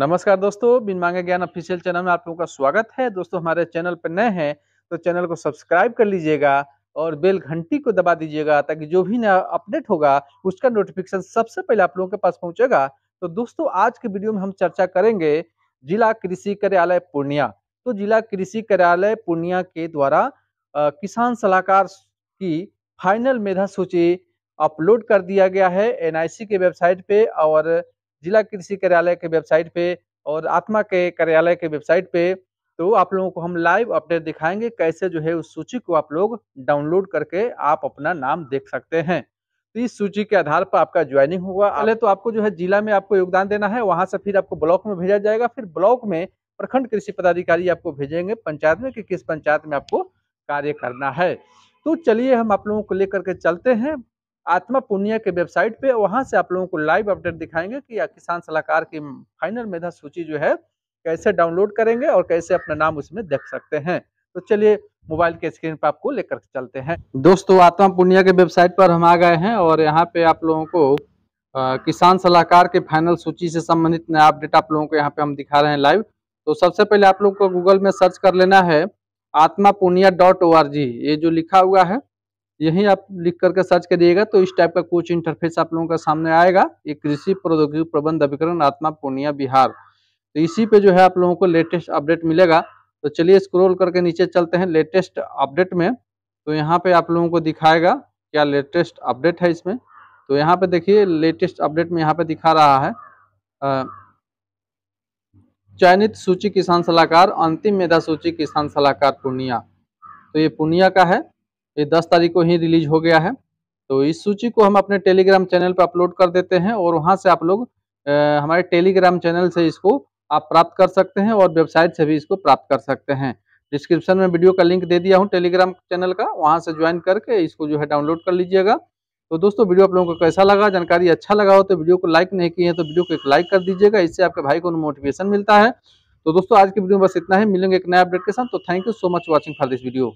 नमस्कार दोस्तों, बिन मांगे ज्ञान ऑफिशियल चैनल में आप लोगों का स्वागत है। दोस्तों हमारे चैनल पर नए हैं तो चैनल को सब्सक्राइब कर लीजिएगा और बेल घंटी को दबा दीजिएगा ताकि जो भी नया अपडेट होगा उसका नोटिफिकेशन सबसे पहले आप लोगों के पास पहुंचेगा। तो दोस्तों आज के वीडियो में हम चर्चा करेंगे जिला कृषि कार्यालय पूर्णिया। तो जिला कृषि कार्यालय पूर्णिया के द्वारा किसान सलाहकार की फाइनल मेधा सूची अपलोड कर दिया गया है NIC के वेबसाइट पे और जिला कृषि कार्यालय के वेबसाइट पे और आत्मा के कार्यालय के वेबसाइट पे। तो आप लोगों को हम लाइव अपडेट दिखाएंगे कैसे जो है उस सूची को आप लोग डाउनलोड करके आप अपना नाम देख सकते हैं। तो इस सूची के आधार पर आपका ज्वाइनिंग होगा। पहले तो आपको जो है जिला में आपको योगदान देना है, वहां से फिर आपको ब्लॉक में भेजा जाएगा, फिर ब्लॉक में प्रखंड कृषि पदाधिकारी आपको भेजेंगे पंचायत में कि किस पंचायत में आपको कार्य करना है। तो चलिए हम आप लोगों को लेकर के चलते हैं आत्मा पूर्णिया के वेबसाइट पे। वहां से आप लोगों को लाइव अपडेट दिखाएंगे कि किसान सलाहकार की फाइनल मेधा सूची जो है कैसे डाउनलोड करेंगे और कैसे अपना नाम उसमें देख सकते हैं। तो चलिए मोबाइल के स्क्रीन पे आपको लेकर चलते हैं। दोस्तों आत्मा पूर्णिया के वेबसाइट पर हम आ गए हैं और यहाँ पे आप लोगों को किसान सलाहकार के फाइनल सूची से संबंधित नया अपडेट आप लोगों को यहाँ पे हम दिखा रहे हैं लाइव। तो सबसे पहले आप लोग को गूगल में सर्च कर लेना है आत्मा पूर्णिया .org, ये जो लिखा हुआ है यही आप लिख करके सर्च करिएगा। तो इस टाइप का कुछ इंटरफेस आप लोगों का सामने आएगा, ये कृषि प्रौद्योगिकी प्रबंध अभिकरण आत्मा पूर्णिया बिहार। तो इसी पे जो है आप लोगों को लेटेस्ट अपडेट मिलेगा। तो चलिए स्क्रॉल करके नीचे चलते हैं लेटेस्ट अपडेट में। तो यहाँ पे आप लोगों को दिखाएगा क्या लेटेस्ट अपडेट है इसमें। तो यहाँ पे देखिए लेटेस्ट अपडेट में यहाँ पे दिखा रहा है चयनित सूची किसान सलाहकार अंतिम मेधा सूची किसान सलाहकार पूर्णिया। तो ये पूर्णिया का है, ये 10 तारीख को ही रिलीज हो गया है। तो इस सूची को हम अपने टेलीग्राम चैनल पर अपलोड कर देते हैं और वहां से आप लोग हमारे टेलीग्राम चैनल से इसको आप प्राप्त कर सकते हैं और वेबसाइट से भी इसको प्राप्त कर सकते हैं। डिस्क्रिप्शन में वीडियो का लिंक दे दिया हूं टेलीग्राम चैनल का, वहां से ज्वाइन करके इसको जो है डाउनलोड कर लीजिएगा। तो दोस्तों वीडियो आप लोगों को कैसा लगा, जानकारी अच्छा लगा हो तो वीडियो को लाइक नहीं किए हैं तो वीडियो को एक लाइक कर दीजिएगा, इससे आपके भाई को मोटिवेशन मिलता है। तो दोस्तों आज की वीडियो में बस इतना ही, मिलेंगे एक नया अपडेट के साथ। तो thank you so much watching for this video.